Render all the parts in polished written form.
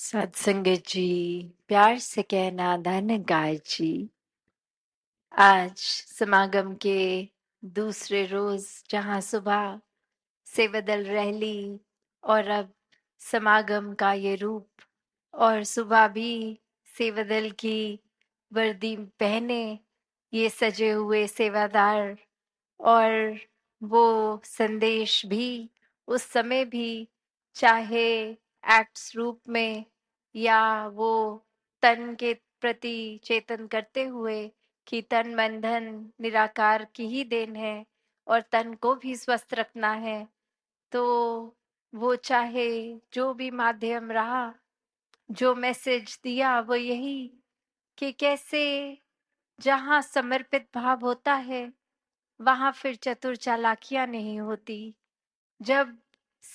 सत्संगत जी, प्यार से कहना धनकार जी, आज समागम के दूसरे रोज जहाँ सुबह से बदल रैली और अब समागम का ये रूप और सुबह भी सेवादल की वर्दी पहने ये सजे हुए सेवादार और वो संदेश भी उस समय भी चाहे एक्ट्स रूप में या वो तन के प्रति चेतन करते हुए कि तन मन धन निराकार की ही देन है और तन को भी स्वस्थ रखना है, तो वो चाहे जो भी माध्यम रहा, जो मैसेज दिया वो यही कि कैसे जहाँ समर्पित भाव होता है वहाँ फिर चतुर चालाकियाँ नहीं होती। जब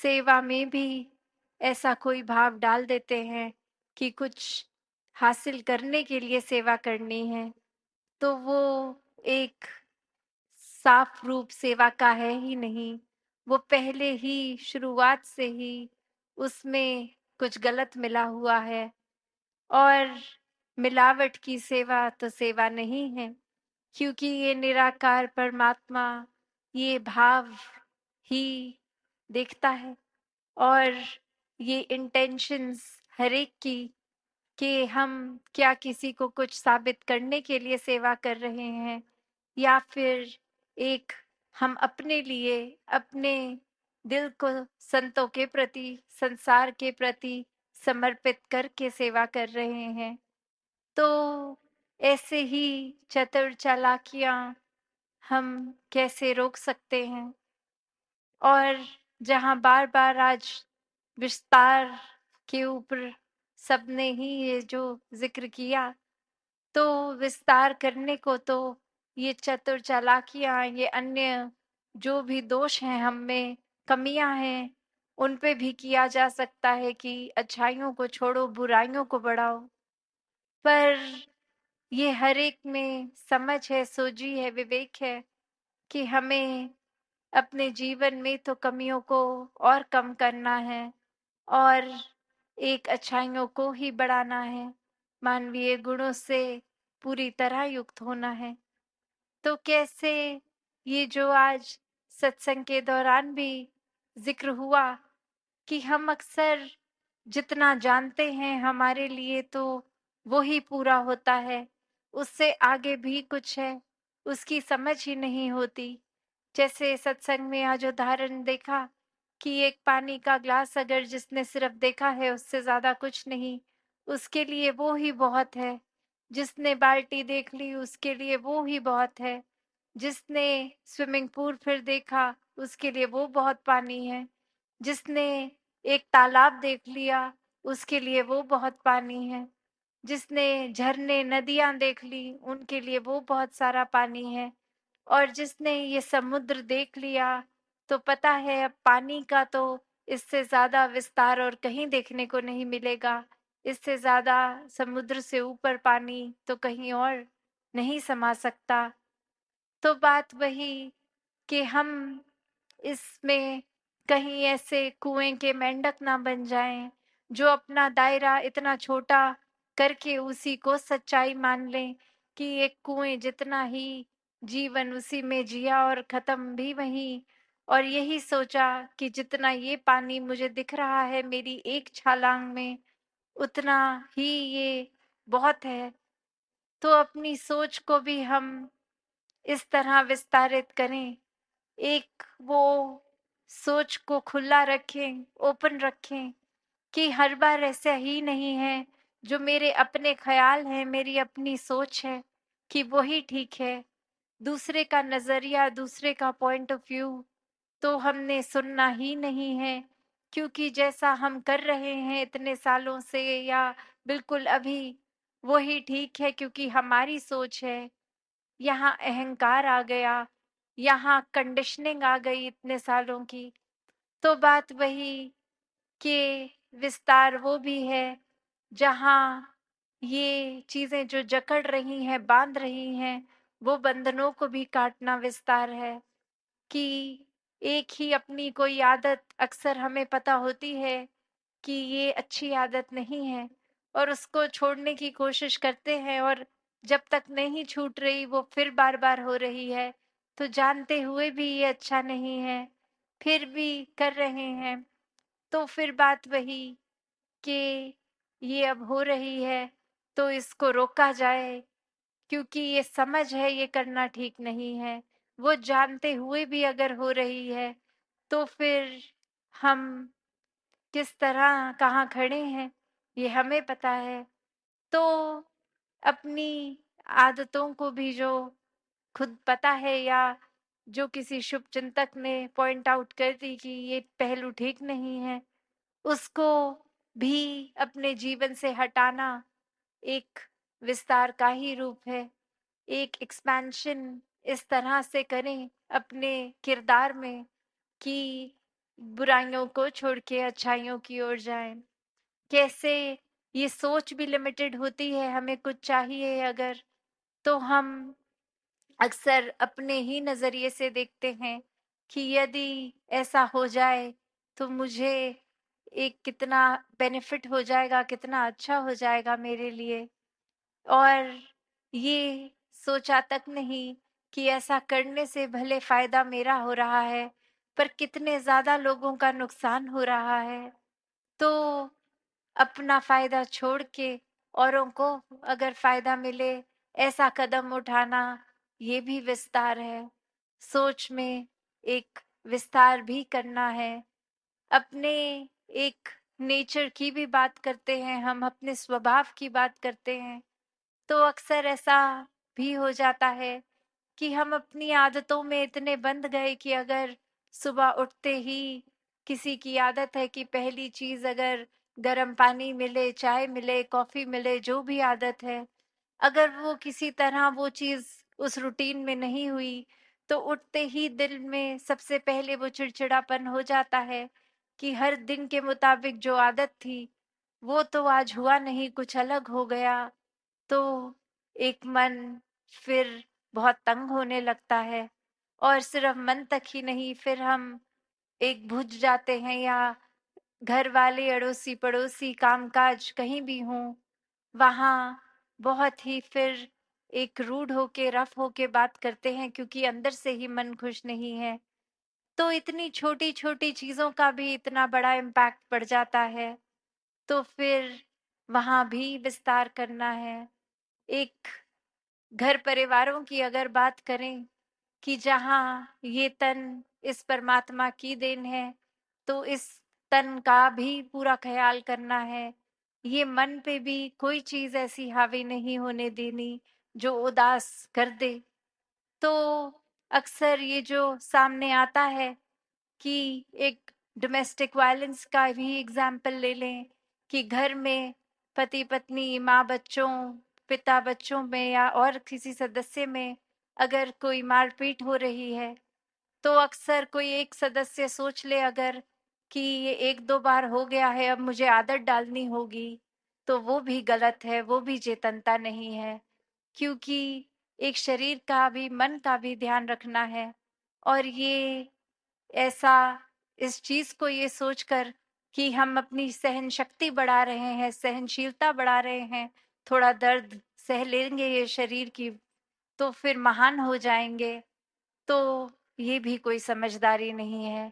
सेवा में भी ऐसा कोई भाव डाल देते हैं कि कुछ हासिल करने के लिए सेवा करनी है, तो वो एक साफ रूप सेवा का है ही नहीं, वो पहले ही शुरुआत से ही उसमें कुछ गलत मिला हुआ है। और मिलावट की सेवा तो सेवा नहीं है, क्योंकि ये निराकार परमात्मा ये भाव ही देखता है और ये इंटेंशंस हर एक की कि हम क्या किसी को कुछ साबित करने के लिए सेवा कर रहे हैं या फिर एक हम अपने लिए, अपने दिल को संतों के प्रति, संसार के प्रति समर्पित करके सेवा कर रहे हैं। तो ऐसे ही चतुर चालाकियाँ हम कैसे रोक सकते हैं। और जहाँ बार बार आज विस्तार के ऊपर सबने ही ये जो जिक्र किया, तो विस्तार करने को तो ये चतुर चालाकियाँ, ये अन्य जो भी दोष हैं, हम में कमियाँ हैं, उन पे भी किया जा सकता है कि अच्छाइयों को छोड़ो, बुराइयों को बढ़ाओ। पर ये हर एक में समझ है, सोझी है, विवेक है कि हमें अपने जीवन में तो कमियों को और कम करना है और एक अच्छाइयों को ही बढ़ाना है, मानवीय गुणों से पूरी तरह युक्त होना है। तो कैसे ये जो आज सत्संग के दौरान भी जिक्र हुआ कि हम अक्सर जितना जानते हैं हमारे लिए तो वो ही पूरा होता है, उससे आगे भी कुछ है उसकी समझ ही नहीं होती। जैसे सत्संग में आज उदाहरण देखा कि एक पानी का ग्लास अगर जिसने सिर्फ देखा है उससे ज़्यादा कुछ नहीं, उसके लिए वो ही बहुत है। जिसने बाल्टी देख ली उसके लिए वो ही बहुत है। जिसने स्विमिंग पूल फिर देखा उसके लिए वो बहुत पानी है। जिसने एक तालाब देख लिया उसके लिए वो बहुत पानी है। जिसने झरने, नदियाँ देख ली उनके लिए वो बहुत सारा पानी है। और जिसने ये समुद्र देख लिया तो पता है अब पानी का तो इससे ज़्यादा विस्तार और कहीं देखने को नहीं मिलेगा, इससे ज़्यादा समुद्र से ऊपर पानी तो कहीं और नहीं समा सकता। तो बात वही कि हम इसमें कहीं ऐसे कुएं के मेंढक ना बन जाएं जो अपना दायरा इतना छोटा करके उसी को सच्चाई मान लें कि एक कुएं जितना ही जीवन उसी में जिया और ख़त्म भी वहीं। और यही सोचा कि जितना ये पानी मुझे दिख रहा है मेरी एक छलांग में, उतना ही ये बहुत है। तो अपनी सोच को भी हम इस तरह विस्तारित करें, एक वो सोच को खुला रखें, ओपन रखें कि हर बार ऐसा ही नहीं है जो मेरे अपने ख्याल हैं, मेरी अपनी सोच है कि वही ठीक है। दूसरे का नज़रिया, दूसरे का पॉइंट ऑफ व्यू तो हमने सुनना ही नहीं है, क्योंकि जैसा हम कर रहे हैं इतने सालों से या बिल्कुल अभी वही ठीक है, क्योंकि हमारी सोच है। यहाँ अहंकार आ गया, यहाँ कंडीशनिंग आ गई इतने सालों की। तो बात वही कि विस्तार वो भी है जहाँ ये चीज़ें जो जकड़ रही हैं, बांध रही हैं, वो बंधनों को भी काटना विस्तार है। कि एक ही अपनी कोई आदत अक्सर हमें पता होती है कि ये अच्छी आदत नहीं है और उसको छोड़ने की कोशिश करते हैं और जब तक नहीं छूट रही वो फिर बार बार हो रही है, तो जानते हुए भी ये अच्छा नहीं है फिर भी कर रहे हैं। तो फिर बात वही कि ये अब हो रही है तो इसको रोका जाए, क्योंकि ये समझ है ये करना ठीक नहीं है। वो जानते हुए भी अगर हो रही है तो फिर हम किस तरह कहाँ खड़े हैं ये हमें पता है। तो अपनी आदतों को भी जो खुद पता है या जो किसी शुभ चिंतक ने पॉइंट आउट कर दी कि ये पहलू ठीक नहीं है, उसको भी अपने जीवन से हटाना एक विस्तार का ही रूप है। एक एक्सपेंशन इस तरह से करें अपने किरदार में कि बुराइयों को छोड़ के अच्छाइयों की ओर जाएं। कैसे? ये सोच भी लिमिटेड होती है, हमें कुछ चाहिए अगर तो हम अक्सर अपने ही नज़रिए से देखते हैं कि यदि ऐसा हो जाए तो मुझे एक कितना बेनिफिट हो जाएगा, कितना अच्छा हो जाएगा मेरे लिए। और ये सोचा तक नहीं कि ऐसा करने से भले फ़ायदा मेरा हो रहा है पर कितने ज़्यादा लोगों का नुकसान हो रहा है। तो अपना फ़ायदा छोड़ के औरों को अगर फ़ायदा मिले ऐसा कदम उठाना, ये भी विस्तार है। सोच में एक विस्तार भी करना है। अपने एक नेचर की भी बात करते हैं हम, अपने स्वभाव की बात करते हैं, तो अक्सर ऐसा भी हो जाता है कि हम अपनी आदतों में इतने बंध गए कि अगर सुबह उठते ही किसी की आदत है कि पहली चीज़ अगर गर्म पानी मिले, चाय मिले, कॉफ़ी मिले, जो भी आदत है, अगर वो किसी तरह वो चीज़ उस रूटीन में नहीं हुई तो उठते ही दिल में सबसे पहले वो चिड़चिड़ापन हो जाता है कि हर दिन के मुताबिक जो आदत थी वो तो आज हुआ नहीं, कुछ अलग हो गया। तो एक मन फिर बहुत तंग होने लगता है और सिर्फ मन तक ही नहीं, फिर हम एक भुज जाते हैं या घर वाले, अड़ोसी पड़ोसी, कामकाज कहीं भी हों, वहाँ बहुत ही फिर एक रूड होके, रफ होके बात करते हैं क्योंकि अंदर से ही मन खुश नहीं है। तो इतनी छोटी छोटी चीज़ों का भी इतना बड़ा इम्पैक्ट पड़ जाता है। तो फिर वहाँ भी विस्तार करना है। एक घर परिवारों की अगर बात करें कि जहाँ ये तन इस परमात्मा की देन है तो इस तन का भी पूरा ख्याल करना है। ये मन पे भी कोई चीज़ ऐसी हावी नहीं होने देनी जो उदास कर दे। तो अक्सर ये जो सामने आता है कि एक डोमेस्टिक वायलेंस का भी एग्जाम्पल ले लें कि घर में पति पत्नी, माँ बच्चों, पिता बच्चों में या और किसी सदस्य में अगर कोई मारपीट हो रही है तो अक्सर कोई एक सदस्य सोच ले अगर कि ये एक दो बार हो गया है अब मुझे आदत डालनी होगी, तो वो भी गलत है, वो भी चेतनता नहीं है। क्योंकि एक शरीर का भी मन का भी ध्यान रखना है और ये ऐसा इस चीज़ को ये सोचकर कि हम अपनी सहन शक्ति बढ़ा रहे हैं, सहनशीलता बढ़ा रहे हैं, थोड़ा दर्द सह लेंगे ये शरीर की तो फिर महान हो जाएंगे, तो ये भी कोई समझदारी नहीं है।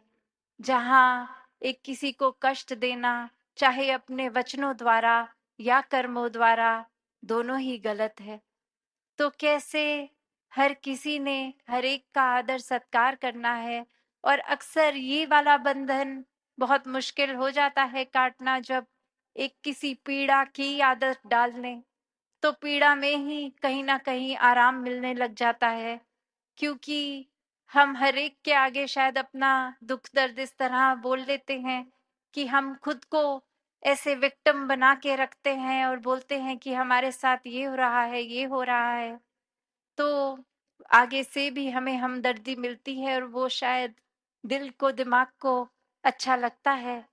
जहाँ एक किसी को कष्ट देना चाहे अपने वचनों द्वारा या कर्मों द्वारा, दोनों ही गलत है। तो कैसे हर किसी ने हर एक का आदर सत्कार करना है। और अक्सर ये वाला बंधन बहुत मुश्किल हो जाता है काटना जब एक किसी पीड़ा की आदत डाल लें, तो पीड़ा में ही कहीं ना कहीं आराम मिलने लग जाता है। क्योंकि हम हर एक के आगे शायद अपना दुख दर्द इस तरह बोल देते हैं कि हम खुद को ऐसे विक्टिम बना के रखते हैं और बोलते हैं कि हमारे साथ ये हो रहा है, ये हो रहा है, तो आगे से भी हमें हमदर्दी मिलती है और वो शायद दिल को, दिमाग को अच्छा लगता है।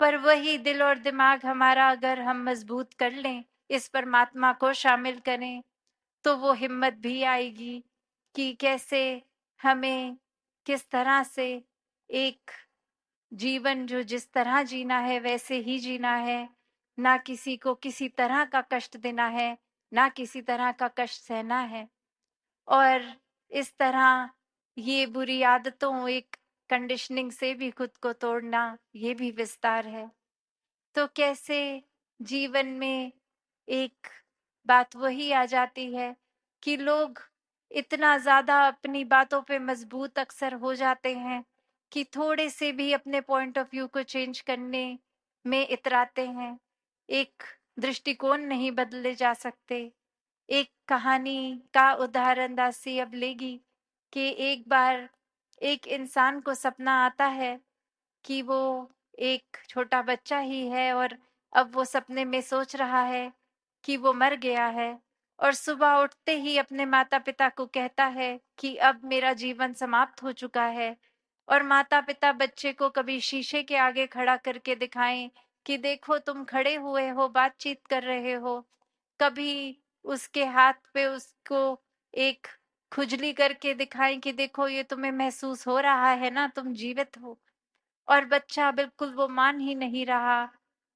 पर वही दिल और दिमाग हमारा अगर हम मजबूत कर लें, इस परमात्मा को शामिल करें, तो वो हिम्मत भी आएगी कि कैसे हमें किस तरह से एक जीवन जो जिस तरह जीना है वैसे ही जीना है, ना किसी को किसी तरह का कष्ट देना है, ना किसी तरह का कष्ट सहना है। और इस तरह ये बुरी आदतों एक कंडीशनिंग से भी खुद को तोड़ना, ये भी विस्तार है। तो कैसे जीवन में एक बात वही आ जाती है कि लोग इतना ज़्यादा अपनी बातों पे मजबूत अक्सर हो जाते हैं कि थोड़े से भी अपने पॉइंट ऑफ व्यू को चेंज करने में इतराते हैं, एक दृष्टिकोण नहीं बदले जा सकते। एक कहानी का उदाहरण दासी अब लेगी कि एक बार एक इंसान को सपना आता है कि वो एक छोटा बच्चा ही है और अब वो सपने में सोच रहा है कि वो मर गया है, और सुबह उठते ही अपने माता पिता को कहता है कि अब मेरा जीवन समाप्त हो चुका है। और माता पिता बच्चे को कभी शीशे के आगे खड़ा करके दिखाएं कि देखो तुम खड़े हुए हो, बातचीत कर रहे हो, कभी उसके हाथ पे उसको एक खुजली करके दिखाएं कि देखो ये तुम्हें महसूस हो रहा है ना, तुम जीवित हो। और बच्चा बिल्कुल वो मान ही नहीं रहा।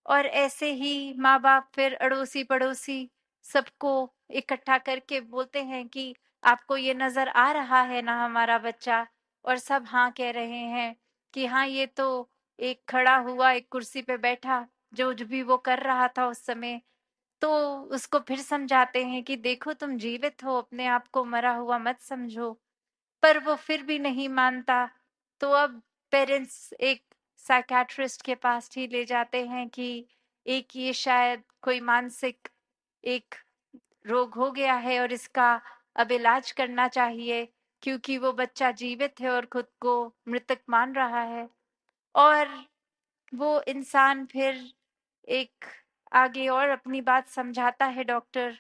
और ऐसे ही माँ बाप फिर अड़ोसी पड़ोसी सबको इकट्ठा करके बोलते हैं कि आपको ये नजर आ रहा है ना हमारा बच्चा, और सब हाँ कह रहे हैं कि हाँ ये तो एक खड़ा हुआ, एक कुर्सी पे बैठा, जो भी वो कर रहा था उस समय। तो उसको फिर समझाते हैं कि देखो तुम जीवित हो, अपने आप को मरा हुआ मत समझो, पर वो फिर भी नहीं मानता। तो अब पेरेंट्स एक साइकियाट्रिस्ट के पास ही ले जाते हैं कि एक ये शायद कोई मानसिक एक रोग हो गया है और इसका अब इलाज करना चाहिए, क्योंकि वो बच्चा जीवित है और खुद को मृतक मान रहा है। और वो इंसान फिर एक आगे और अपनी बात समझाता है डॉक्टर,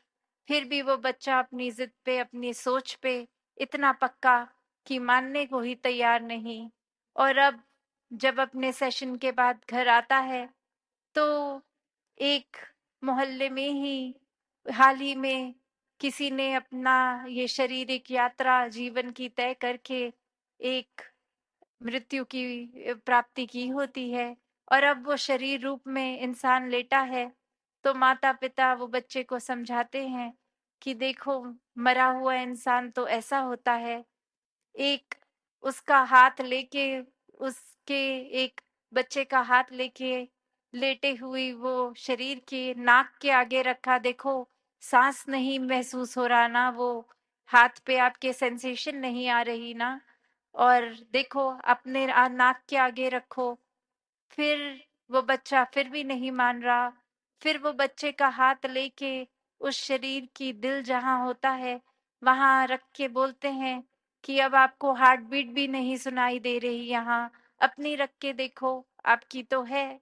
फिर भी वो बच्चा अपनी जिद पे, अपनी सोच पे इतना पक्का कि मानने को ही तैयार नहीं। और अब जब अपने सेशन के बाद घर आता है तो एक मोहल्ले में ही हाल ही में किसी ने अपना ये शारीरिक यात्रा जीवन की तय करके एक मृत्यु की प्राप्ति की होती है। और अब वो शरीर रूप में इंसान लेटा है, तो माता पिता वो बच्चे को समझाते हैं कि देखो मरा हुआ इंसान तो ऐसा होता है। एक उसका हाथ लेके, उसके एक बच्चे का हाथ लेके लेटे हुई वो शरीर के नाक के आगे रखा, देखो सांस नहीं महसूस हो रहा ना, वो हाथ पे आपके सेंसेशन नहीं आ रही ना, और देखो अपने नाक के आगे रखो। फिर वो बच्चा फिर भी नहीं मान रहा। फिर वो बच्चे का हाथ लेके उस शरीर की दिल जहाँ होता है वहाँ रख के बोलते हैं कि अब आपको हार्ट बीट भी नहीं सुनाई दे रही, यहाँ अपनी रख के देखो, आपकी तो है,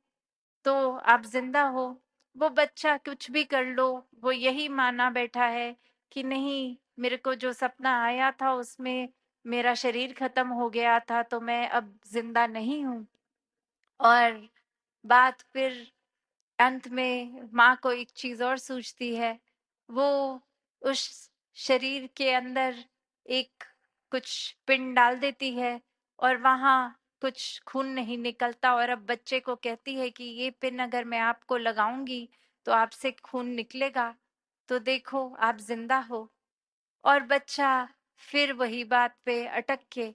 तो आप जिंदा हो। वो बच्चा कुछ भी कर लो, वो यही माना बैठा है कि नहीं मेरे को जो सपना आया था उसमें मेरा शरीर खत्म हो गया था, तो मैं अब जिंदा नहीं हूँ। और बात फिर अंत में माँ को एक चीज और सूझती है, वो उस शरीर के अंदर एक कुछ पिन डाल देती है और वहाँ कुछ खून नहीं निकलता। और अब बच्चे को कहती है कि ये पिन अगर मैं आपको लगाऊंगी तो आपसे खून निकलेगा, तो देखो आप जिंदा हो। और बच्चा फिर वही बात पे अटक के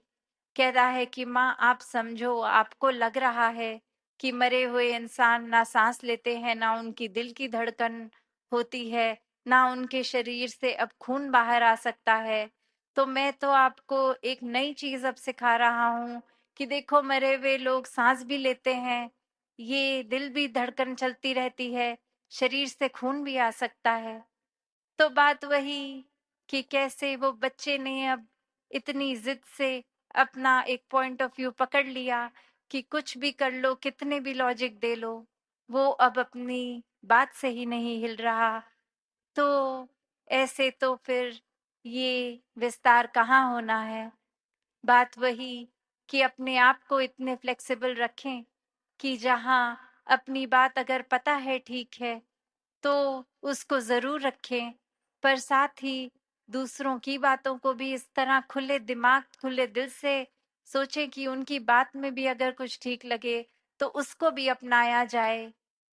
कह रहा है कि माँ आप समझो, आपको लग रहा है कि मरे हुए इंसान ना सांस लेते हैं, ना उनकी दिल की धड़कन होती है, ना उनके शरीर से अब खून बाहर आ सकता है, तो मैं तो आपको एक नई चीज अब सिखा रहा हूँ कि देखो मरे हुए लोग सांस भी लेते हैं, ये दिल भी धड़कन चलती रहती है, शरीर से खून भी आ सकता है। तो बात वही कि कैसे वो बच्चे ने अब इतनी जिद से अपना एक पॉइंट ऑफ व्यू पकड़ लिया कि कुछ भी कर लो, कितने भी लॉजिक दे लो, वो अब अपनी बात से ही नहीं हिल रहा। तो ऐसे तो फिर ये विस्तार कहाँ होना है। बात वही कि अपने आप को इतने फ्लेक्सिबल रखें कि जहाँ अपनी बात अगर पता है ठीक है तो उसको ज़रूर रखें, पर साथ ही दूसरों की बातों को भी इस तरह खुले दिमाग, खुले दिल से सोचें कि उनकी बात में भी अगर कुछ ठीक लगे तो उसको भी अपनाया जाए,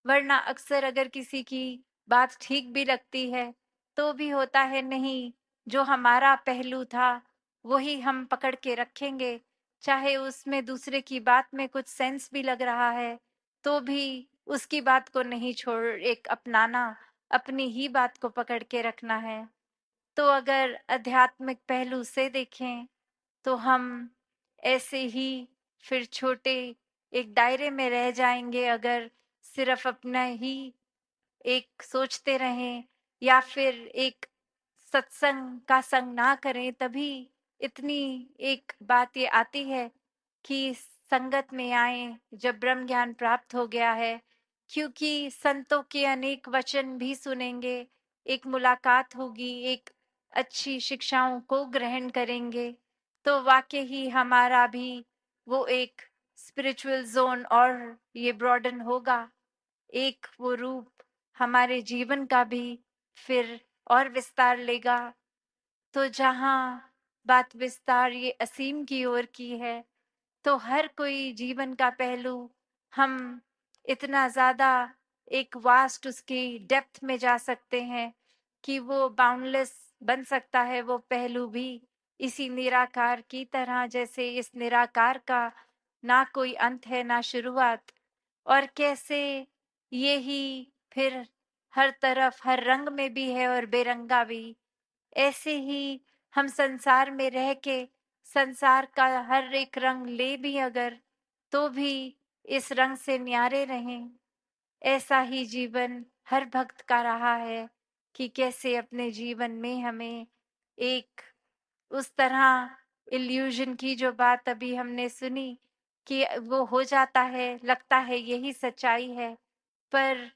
वरना अक्सर अगर किसी की बात ठीक भी लगती है तो भी होता है नहीं, जो हमारा पहलू था वही हम पकड़ के रखेंगे, चाहे उसमें दूसरे की बात में कुछ सेंस भी लग रहा है तो भी उसकी बात को नहीं छोड़ एक अपनाना, अपनी ही बात को पकड़ के रखना है। तो अगर आध्यात्मिक पहलू से देखें तो हम ऐसे ही फिर छोटे एक दायरे में रह जाएंगे अगर सिर्फ अपना ही एक सोचते रहें या फिर एक सत्संग का संग ना करें। तभी इतनी एक बात ये आती है कि संगत में आए जब ब्रह्म ज्ञान प्राप्त हो गया है, क्योंकि संतों के अनेक वचन भी सुनेंगे, एक मुलाकात होगी, एक अच्छी शिक्षाओं को ग्रहण करेंगे, तो वाकई ही हमारा भी वो एक स्पिरिचुअल जोन और ये ब्रॉडन होगा, एक वो रूप हमारे जीवन का भी फिर और विस्तार लेगा। तो जहाँ बात विस्तार ये असीम की ओर की है, तो हर कोई जीवन का पहलू हम इतना ज़्यादा एक वास्ट उसकी डेप्थ में जा सकते हैं कि वो बाउंडलेस बन सकता है वो पहलू भी, इसी निराकार की तरह, जैसे इस निराकार का ना कोई अंत है ना शुरुआत। और कैसे ये ही फिर हर तरफ हर रंग में भी है और बेरंगा भी। ऐसे ही हम संसार में रह के संसार का हर एक रंग ले भी अगर, तो भी इस रंग से न्यारे रहें। ऐसा ही जीवन हर भक्त का रहा है कि कैसे अपने जीवन में हमें एक उस तरह इल्यूजन की जो बात अभी हमने सुनी कि वो हो जाता है, लगता है यही सच्चाई है, पर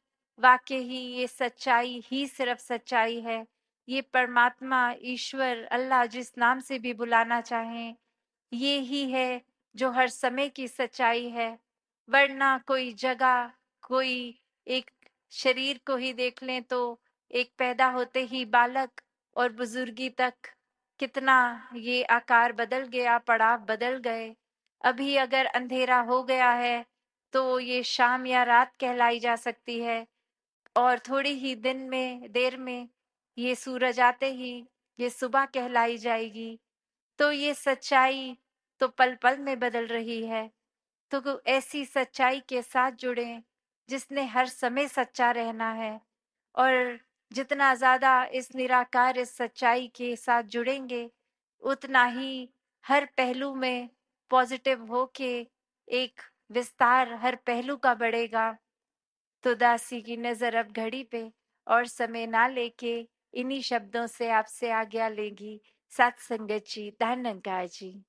वाकई ही ये सच्चाई ही सिर्फ सच्चाई है। ये परमात्मा, ईश्वर, अल्लाह जिस नाम से भी बुलाना चाहें, ये ही है जो हर समय की सच्चाई है। वरना कोई जगह, कोई एक शरीर को ही देख लें तो एक पैदा होते ही बालक और बुजुर्गी तक कितना ये आकार बदल गया, पड़ाव बदल गए। अभी अगर अंधेरा हो गया है तो ये शाम या रात कहलाई जा सकती है, और थोड़ी ही दिन में देर में ये सूरज आते ही ये सुबह कहलाई जाएगी। तो ये सच्चाई तो पल पल में बदल रही है। तो ऐसी सच्चाई के साथ जुड़ें जिसने हर समय सच्चा रहना है, और जितना ज़्यादा इस निराकार इस सच्चाई के साथ जुड़ेंगे उतना ही हर पहलू में पॉजिटिव हो के एक विस्तार हर पहलू का बढ़ेगा। तो दासी की नज़र अब घड़ी पे और समय ना लेके इन्हीं शब्दों से आपसे आज्ञा लेगी। सत्संगत जी, धन्यवाद जी।